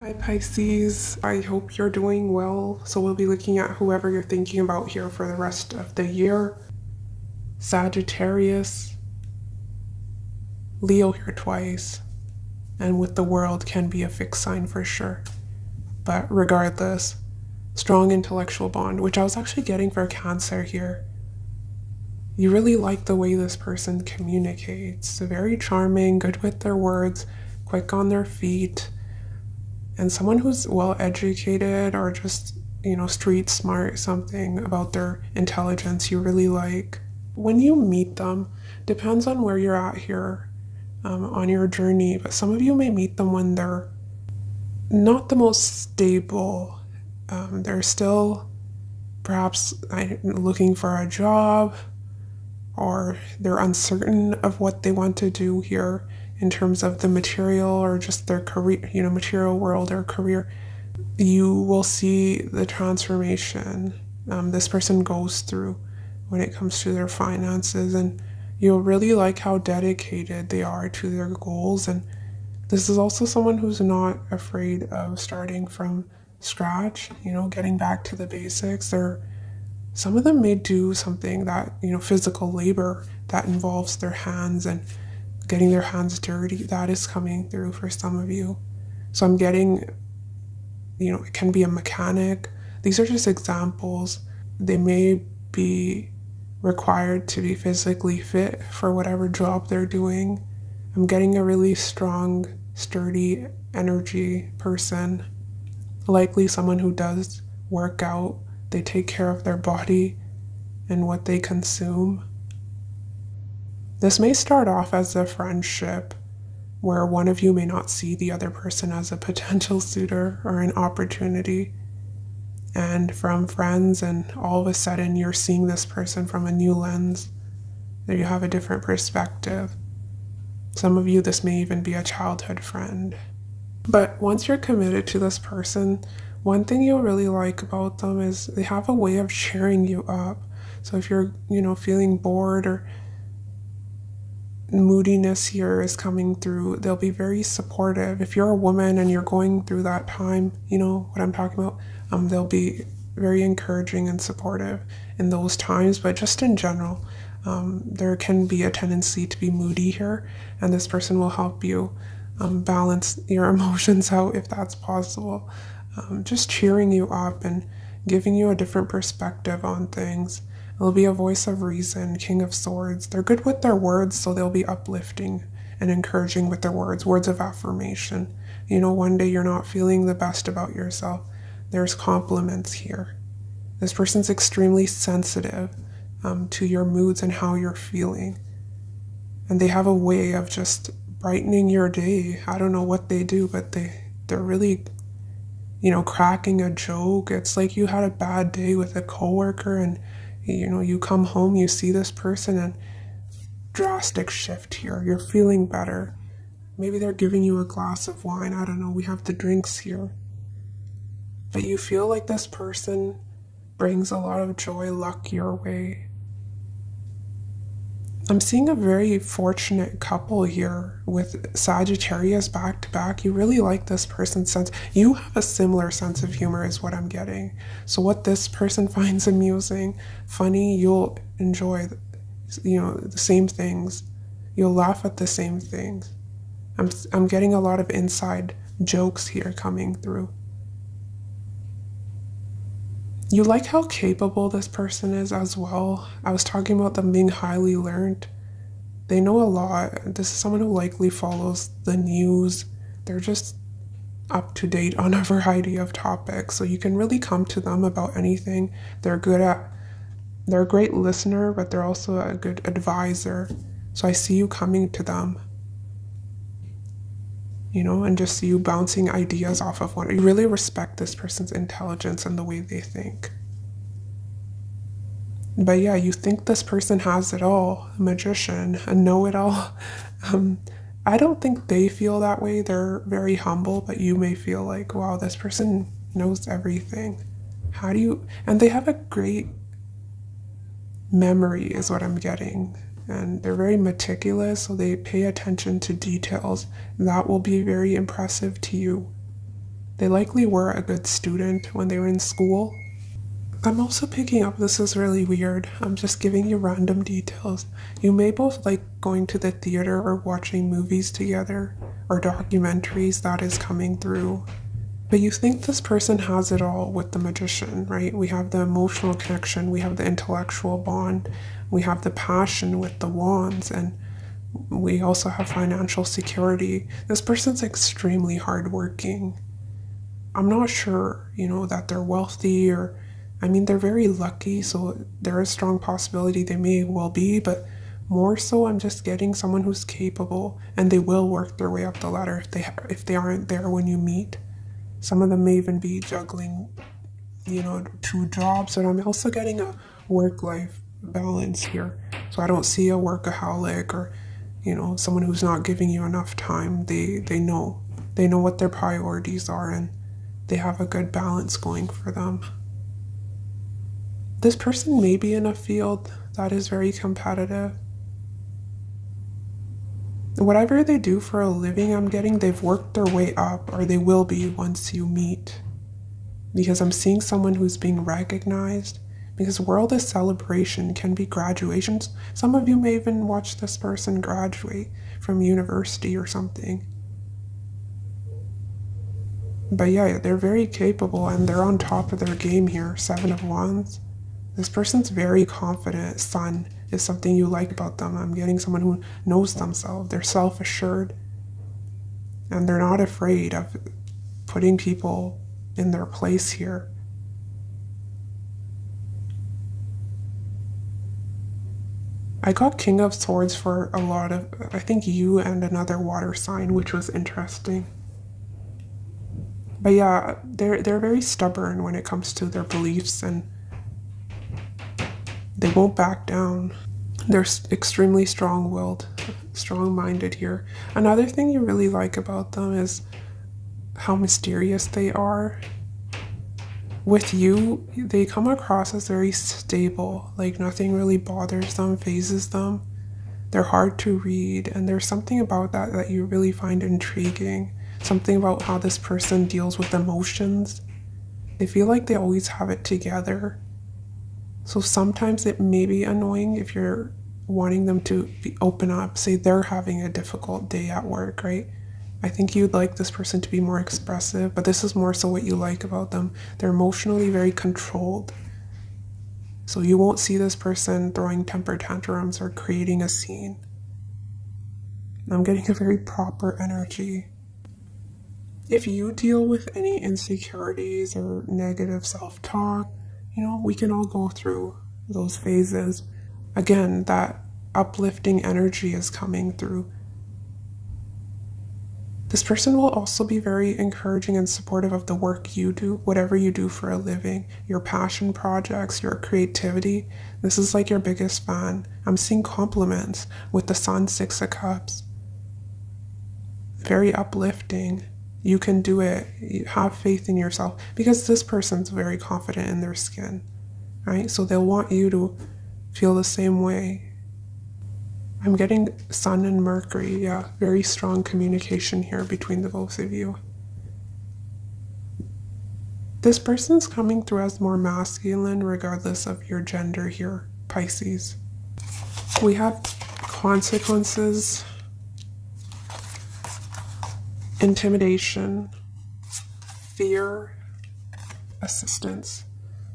Hi Pisces, I hope you're doing well. So we'll be looking at whoever you're thinking about here for the rest of the year. Sagittarius, Leo here twice, and with the world can be a fixed sign for sure. But regardless, strong intellectual bond, which I was actually getting for Cancer here. You really like the way this person communicates. Very charming, good with their words, quick on their feet. And someone who's well-educated or just, street smart, something about their intelligence you really like. When you meet them, depends on where you're at here on your journey, but some of you may meet them when they're not the most stable. They're still perhaps looking for a job, or they're uncertain of what they want to do here. In terms of the material or just their career, material world or career, you will see the transformation this person goes through when it comes to their finances. And you'll really like how dedicated they are to their goals. And this is also someone who's not afraid of starting from scratch, getting back to the basics. Or some of them may do something that, physical labor that involves their hands and getting their hands dirty. That is coming through for some of you. So I'm getting, it can be a mechanic. These are just examples. They may be required to be physically fit for whatever job they're doing. I'm getting a really strong, sturdy energy person, likely someone who does work out. They take care of their body and what they consume. This may start off as a friendship where one of you may not see the other person as a potential suitor or an opportunity. And from friends, and all of a sudden you're seeing this person from a new lens, that you have a different perspective. Some of you, this may even be a childhood friend. But once you're committed to this person, one thing you'll really like about them is they have a way of cheering you up. So if you're, feeling bored or moodiness here is coming through, they'll be very supportive. If you're a woman and you're going through that time, you know what I'm talking about, they'll be very encouraging and supportive in those times. But just in general, there can be a tendency to be moody here, and this person will help you balance your emotions out if that's possible. Just cheering you up and giving you a different perspective on things. They'll be a voice of reason, King of Swords. They're good with their words, so they'll be uplifting and encouraging with their words, words of affirmation. One day you're not feeling the best about yourself. There's compliments here. This person's extremely sensitive to your moods and how you're feeling. And they have a way of just brightening your day. I don't know what they do, but they're really, cracking a joke. It's like you had a bad day with a coworker and you come home, you see this person, and drastic shift here. You're feeling better. Maybe they're giving you a glass of wine. I don't know. We have the drinks here. But you feel like this person brings a lot of joy, luck your way. I'm seeing a very fortunate couple here with Sagittarius back to back. You really like this person's sense. You have a similar sense of humor is what I'm getting. So what this person finds amusing, funny, you'll enjoy, the same things. You'll laugh at the same things. I'm getting a lot of inside jokes here coming through. You like how capable this person is as well. I was talking about them being highly learned. They know a lot. This is someone who likely follows the news. They're just up to date on a variety of topics. So you can really come to them about anything. They're a great listener, but they're also a good advisor. So I see you coming to them, and just you bouncing ideas off of one. You really respect this person's intelligence and the way they think. But yeah, you think this person has it all, a magician, a know-it-all. I don't think they feel that way. They're very humble, but you may feel like, wow, this person knows everything. And they have a great memory is what I'm getting. And they're very meticulous, so they pay attention to details. That will be very impressive to you. They likely were a good student when they were in school. I'm also picking up, this is really weird, I'm just giving you random details. You may both like going to the theater or watching movies together, or documentaries, that is coming through. But you think this person has it all with the magician, right? We have the emotional connection, we have the intellectual bond, we have the passion with the wands, and we also have financial security. This person's extremely hardworking. I'm not sure, you know, that they're wealthy or... I mean, they're very lucky, so there is a strong possibility they may well be, but more so I'm just getting someone who's capable, and they will work their way up the ladder if they aren't there when you meet. Some of them may even be juggling, you know, 2 jobs, and I'm also getting a work-life balance here. So I don't see a workaholic or, you know, someone who's not giving you enough time. They know what their priorities are, and they have a good balance going for them. This person may be in a field that is very competitive. Whatever they do for a living, I'm getting they've worked their way up, or they will be once you meet. Because I'm seeing someone who's being recognized. Because world is celebration, can be graduations. Some of you may even watch this person graduate from university or something. But yeah, they're very capable and they're on top of their game here. 7 of Wands. This person's very confident. Sun is something you like about them. I'm getting someone who knows themselves. They're self-assured. And they're not afraid of putting people in their place here. I got King of Swords for a lot of, I think, you and another water sign, which was interesting. But yeah, they're very stubborn when it comes to their beliefs, and they won't back down. They're extremely strong-willed, strong-minded here. Another thing you really like about them is how mysterious they are. With you, they come across as very stable, like nothing really bothers them, fazes them. They're hard to read, and there's something about that you really find intriguing. Something about how this person deals with emotions. They feel like they always have it together. So sometimes it may be annoying if you're wanting them to open up. Say they're having a difficult day at work, right? I think you'd like this person to be more expressive, but this is more so what you like about them. They're emotionally very controlled. So you won't see this person throwing temper tantrums or creating a scene. I'm getting a very proper energy. If you deal with any insecurities or negative self-talk, you know, we can all go through those phases. Again, that uplifting energy is coming through. This person will also be very encouraging and supportive of the work you do, whatever you do for a living, your passion projects, your creativity. This is like your biggest fan. I'm seeing compliments with the Sun, 6 of Cups. Very uplifting. You can do it. You have faith in yourself, because this person's very confident in their skin, right? So they'll want you to feel the same way. I'm getting Sun and Mercury. Yeah, very strong communication here between the both of you. This person's coming through as more masculine, regardless of your gender here, Pisces. We have consequences. Intimidation, fear, assistance.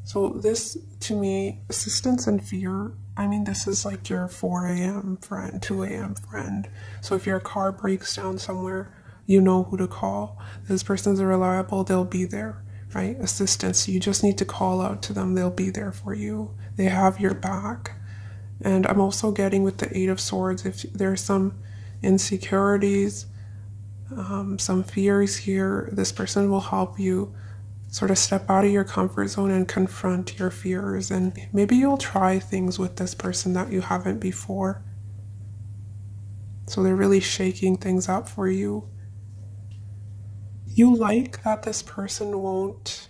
So this, to me, assistance and fear, I mean, this is like your 4 a.m. friend, 2 a.m. friend. So if your car breaks down somewhere, you know who to call. This person's reliable, they'll be there, right? Assistance, you just need to call out to them, they'll be there for you. They have your back. And I'm also getting with the 8 of Swords, if there's some insecurities, some fears here, this person will help you sort of step out of your comfort zone and confront your fears, and maybe you'll try things with this person that you haven't before. So they're really shaking things up for you. You like that this person won't.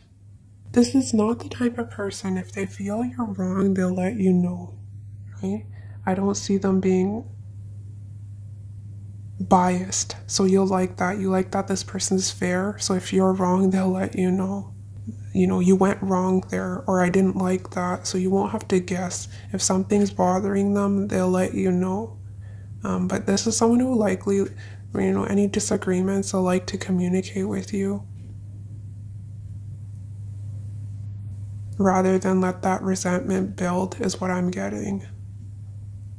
This is not the type of person, if they feel you're wrong, they'll let you know, right? I don't see them being biased. So you'll like that. You like that this person's fair. So if you're wrong, they'll let you know. You know, you went wrong there, or I didn't like that. So you won't have to guess. If something's bothering them, they'll let you know. But this is someone who likely, you know, any disagreements, they'll like to communicate with you, rather than let that resentment build, is what I'm getting.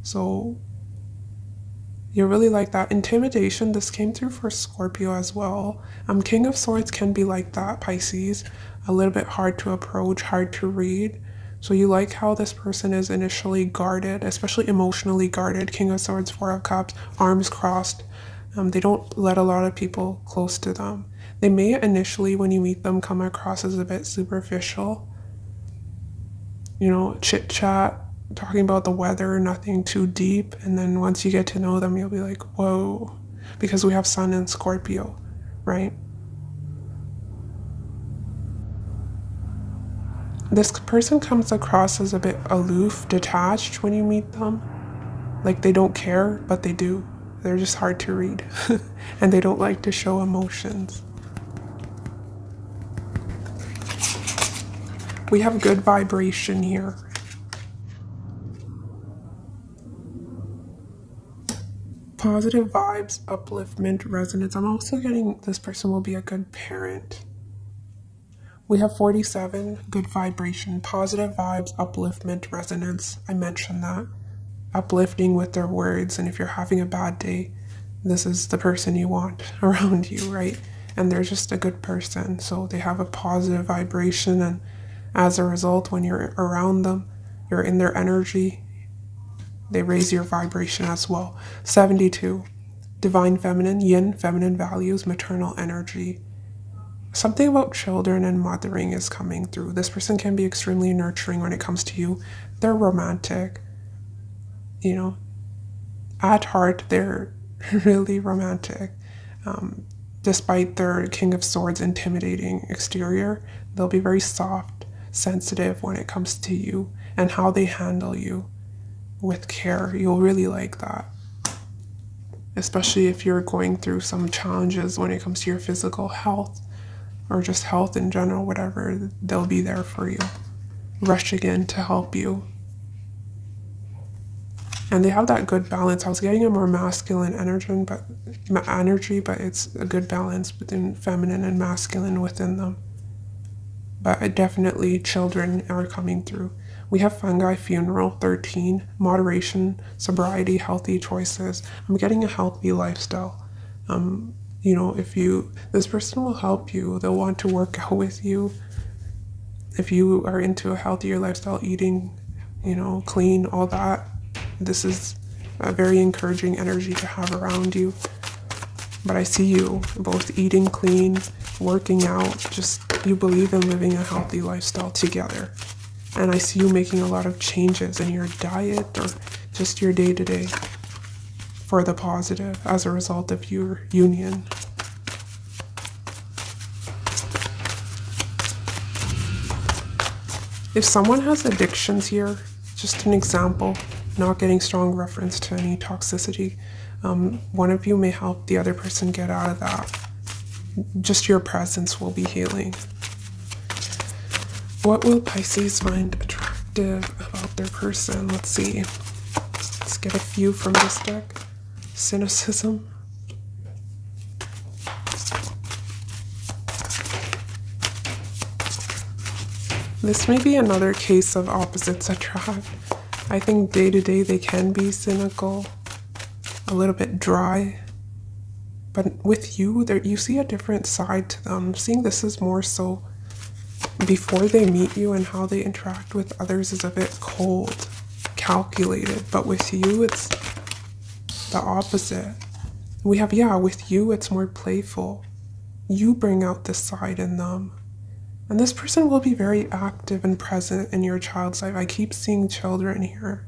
So you really like that. Intimidation, this came through for Scorpio as well. King of Swords can be like that, Pisces. A little bit hard to approach, hard to read. So you like how this person is initially guarded, especially emotionally guarded. King of Swords, Four of Cups, arms crossed. They don't let a lot of people close to them. They may initially, when you meet them, come across as a bit superficial. You know, chit chat, talking about the weather, nothing too deep. And then once you get to know them, you'll be like, whoa, because we have Sun in Scorpio, right? This person comes across as a bit aloof, detached when you meet them. Like they don't care, but they do. They're just hard to read and they don't like to show emotions. We have good vibration here. Positive vibes, upliftment, resonance. I'm also getting this person will be a good parent. We have 47, good vibration, positive vibes, upliftment, resonance. I mentioned that. Uplifting with their words. And if you're having a bad day, this is the person you want around you, right? And they're just a good person. So they have a positive vibration, and as a result, when you're around them, you're in their energy, they raise your vibration as well. 72, divine feminine, yin, feminine values, maternal energy. Something about children and mothering is coming through. This person can be extremely nurturing when it comes to you. They're romantic, you know, at heart, they're really romantic. Despite their King of Swords intimidating exterior, they'll be very soft, sensitive when it comes to you and how they handle you with care. You'll really like that, especially if you're going through some challenges when it comes to your physical health or just health in general, whatever, they'll be there for you, rushing in to help you. And they have that good balance. I was getting a more masculine energy, but it's a good balance between feminine and masculine within them. But definitely children are coming through. We have fungi, funeral, 13, moderation, sobriety, healthy choices. I'm getting a healthy lifestyle. You know, this person will help you. They'll want to work out with you. If you are into a healthier lifestyle, eating, you know, clean, all that, this is a very encouraging energy to have around you. But I see you both eating clean, working out, just you believe in living a healthy lifestyle together. And I see you making a lot of changes in your diet or just your day-to-day for the positive as a result of your union. If someone has addictions here, just an example, not getting strong reference to any toxicity, one of you may help the other person get out of that. Just your presence will be healing. What will Pisces find attractive about their person? Let's see. Let's get a few from this deck. Cynicism. This may be another case of opposites attract. I think day to day they can be cynical, a little bit dry. But with you, you see a different side to them. I'm seeing this is more so before they meet you, and how they interact with others is a bit cold, calculated. But with you, it's the opposite. We have, yeah, with you, it's more playful. You bring out this side in them. And this person will be very active and present in your child's life. I keep seeing children here,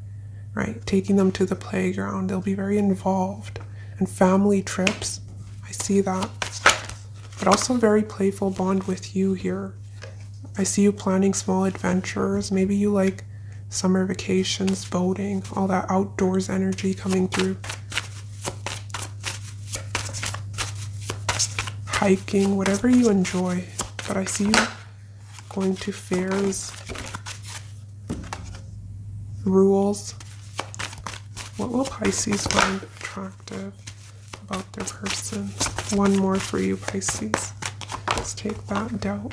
right? Taking them to the playground. They'll be very involved. And family trips. I see that, but also a very playful bond with you here. I see you planning small adventures. Maybe you like summer vacations, boating, all that outdoors energy coming through. hiking, whatever you enjoy. But I see you going to fairs, rules. What will Pisces find attractive about their person? One more for you, Pisces. Let's take that doubt.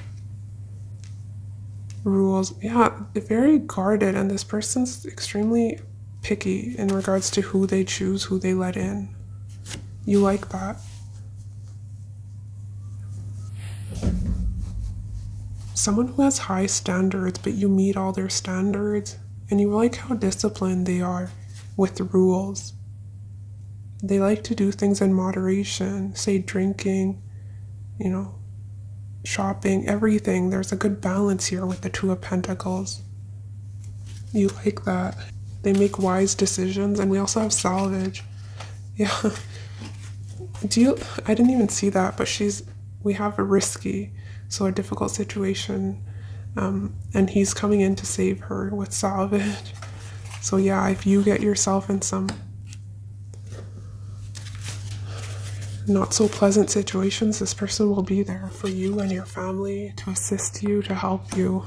Rules. Yeah, very guarded, and this person's extremely picky in regards to who they choose, who they let in. You like that. Someone who has high standards, but you meet all their standards, and you like how disciplined they are with the rules. They like to do things in moderation, say drinking, you know, shopping, everything. There's a good balance here with the Two of Pentacles. You like that. They make wise decisions, and we also have salvage. Yeah. I didn't even see that, but we have a risky, so a difficult situation, and he's coming in to save her with salvage. So yeah, if you get yourself in some not so pleasant situations, this person will be there for you and your family to assist you, to help you.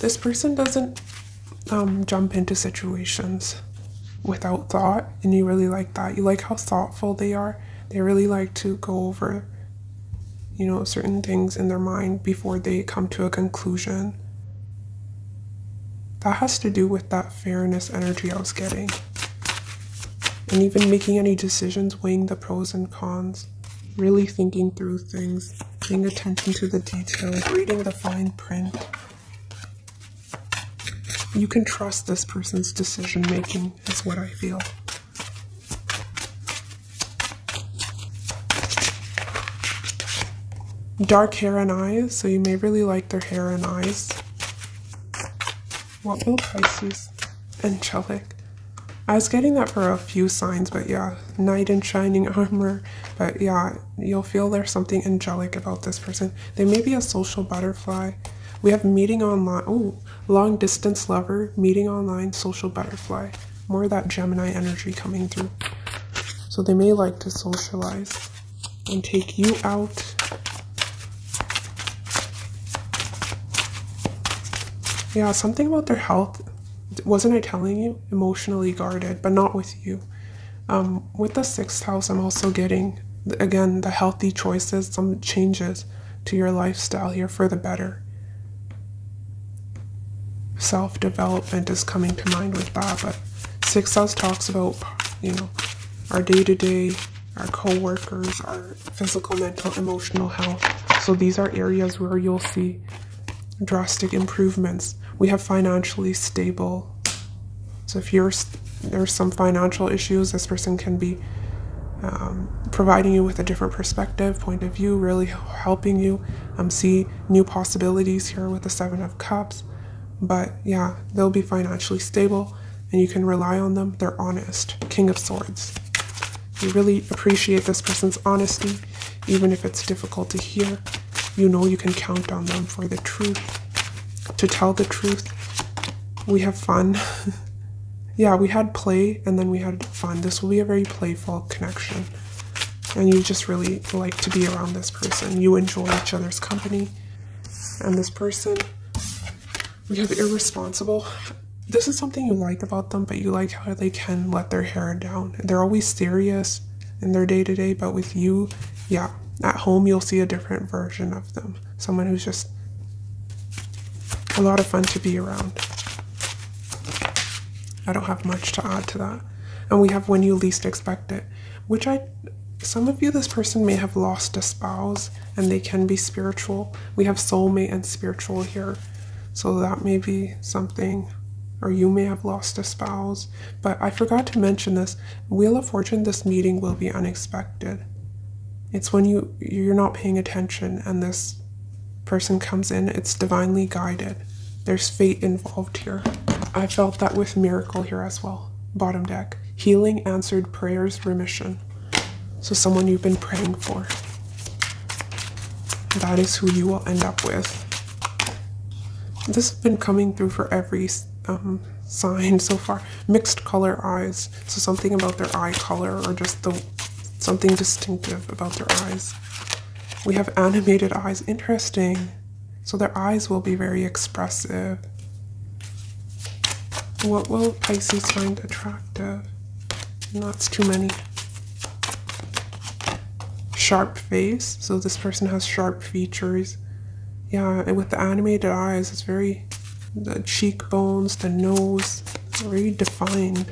This person doesn't jump into situations without thought, and you really like that. You like how thoughtful they are. They really like to go over, you know, certain things in their mind before they come to a conclusion. That has to do with that fairness energy I was getting. And even making any decisions, weighing the pros and cons, really thinking through things, paying attention to the details, reading the fine print. You can trust this person's decision making, is what I feel. Dark hair and eyes, so you may really like their hair and eyes. What will Pisces? Angelic. I was getting that for a few signs, but yeah, knight in shining armor. But yeah, you'll feel there's something angelic about this person. They may be a social butterfly. We have meeting online. Oh, long distance lover, meeting online, social butterfly. More of that Gemini energy coming through. So they may like to socialize and take you out. Yeah, something about their health, wasn't I telling you? Emotionally guarded, but not with you. With the 6th house, I'm also getting, again, the healthy choices, some changes to your lifestyle here for the better. Self-development is coming to mind with that, but 6th house talks about, you know, our day-to-day, our co-workers, our physical, mental, emotional health. So these are areas where you'll see drastic improvements. We have financially stable. So if there's some financial issues, this person can be providing you with a different perspective, point of view, really helping you see new possibilities here with the 7 of Cups. But yeah, they'll be financially stable and you can rely on them. They're honest. King of Swords. You really appreciate this person's honesty, even if it's difficult to hear. You know you can count on them for the truth, to tell the truth. We have fun. Yeah, we had play and then we had fun. This will be a very playful connection. And you just really like to be around this person. You enjoy each other's company. And this person, we have irresponsible. This is something you like about them, but you like how they can let their hair down. They're always serious in their day-to-day, but with you, yeah. At home, you'll see a different version of them. Someone who's just a lot of fun to be around. I don't have much to add to that. And we have when you least expect it, which some of you, this person may have lost a spouse and they can be spiritual. We have soulmate and spiritual here. So that may be something, or you may have lost a spouse. But I forgot to mention this. Wheel of Fortune, this meeting will be unexpected. It's when you're not paying attention and this person comes in. It's divinely guided. There's fate involved here. I felt that with miracle here as well. Bottom deck. Healing, answered prayers, remission. So someone you've been praying for. That is who you will end up with. This has been coming through for every sign so far. Mixed color eyes. So something about their eye color, or just something distinctive about their eyes. We have animated eyes. Interesting. So their eyes will be very expressive. What will Pisces find attractive? Not too many. Sharp face. So this person has sharp features. Yeah, and with the animated eyes, it's very, the cheekbones, the nose, very defined.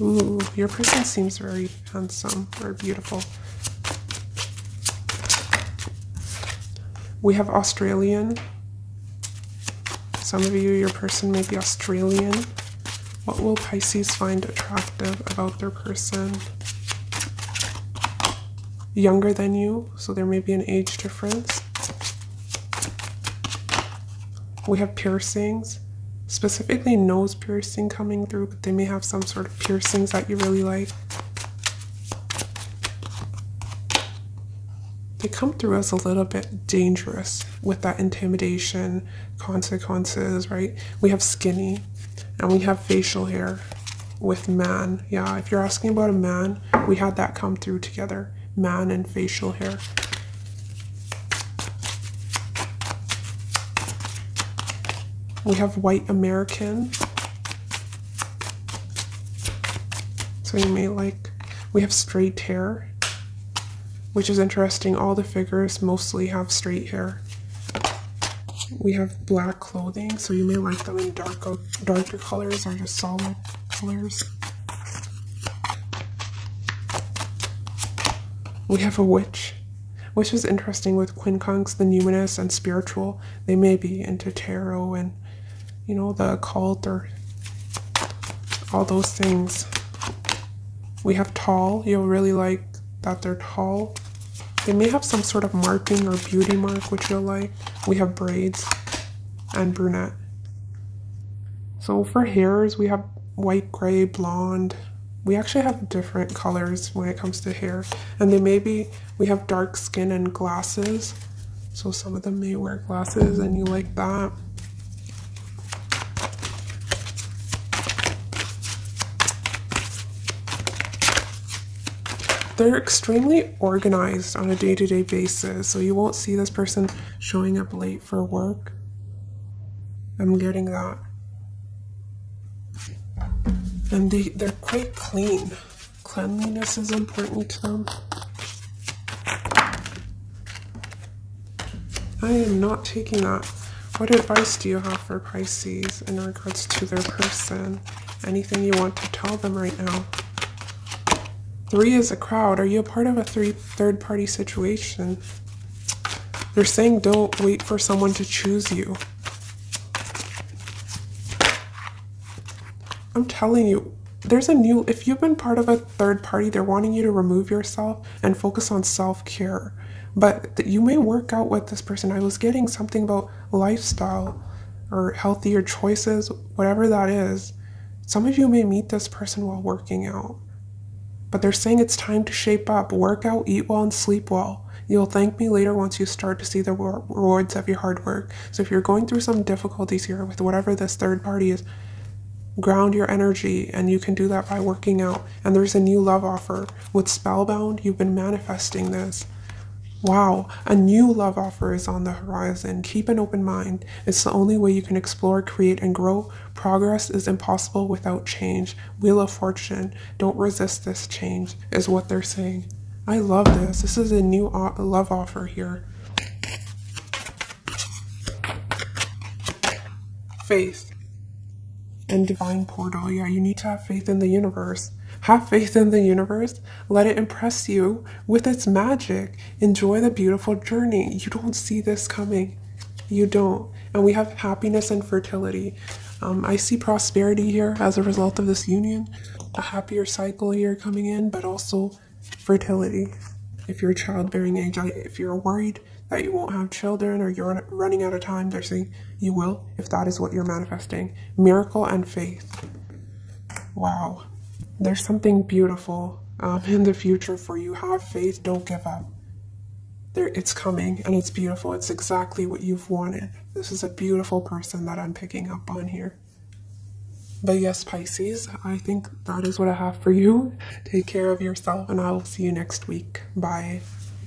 Ooh, your person seems very handsome or beautiful. We have Australian. Some of you, your person may be Australian. What will Pisces find attractive about their person? Younger than you, so there may be an age difference. We have piercings, specifically nose piercing coming through, but they may have some sort of piercings that you really like. They come through as a little bit dangerous with that intimidation, consequences, right? We have skinny, and we have facial hair with man. Yeah, if you're asking about a man, we had that come through together. Man and facial hair. We have white American. So you may like, we have straight hair, which is interesting. All the figures mostly have straight hair. We have black clothing, so you may like them in darker colors or just solid colors. We have a witch. Which is interesting with Quincunx, the numinous and spiritual. They may be into tarot and, you know, the occult or all those things. We have tall. You'll really like that they're tall. They may have some sort of marking or beauty mark, which you'll like. We have braids and brunette. So for hairs, we have white, gray, blonde. We actually have different colors when it comes to hair. And they may be, we have dark skin and glasses. So some of them may wear glasses and you like that. They're extremely organized on a day-to-day basis. So you won't see this person showing up late for work. I'm getting that. And they're quite clean. Cleanliness is important to them. I am not taking that. What advice do you have for Pisces in regards to their person? Anything you want to tell them right now? Three is a crowd. Are you a part of a third-party situation? They're saying don't wait for someone to choose you. I'm telling you, there's a new, if you've been part of a third party, they're wanting you to remove yourself and focus on self-care. But you may work out with this person. I was getting something about lifestyle or healthier choices, whatever that is. Some of you may meet this person while working out. But they're saying it's time to shape up, work out, eat well, and sleep well. You'll thank me later once you start to see the rewards of your hard work. So if you're going through some difficulties here with whatever this third party is, ground your energy, and you can do that by working out. And there's a new love offer. With Spellbound, you've been manifesting this. Wow, a new love offer is on the horizon. Keep an open mind. It's the only way you can explore, create, and grow. Progress is impossible without change. Wheel of Fortune, don't resist this change, is what they're saying. I love this. This is a new love offer here. Faith. And divine portal. Yeah, you need to have faith in the universe. Have faith in the universe. Let it impress you with its magic. Enjoy the beautiful journey. You don't see this coming. You don't. And we have happiness and fertility. I see prosperity here as a result of this union. A happier cycle here coming in, but also fertility. If you're childbearing age, if you're worried that you won't have children or you're running out of time, they're saying you will, if that is what you're manifesting. Miracle and faith. Wow. There's something beautiful in the future for you. Have faith, don't give up. it's coming, and it's beautiful. It's exactly what you've wanted. This is a beautiful person that I'm picking up on here. But yes, Pisces, I think that is what I have for you. Take care of yourself, and I will see you next week. Bye.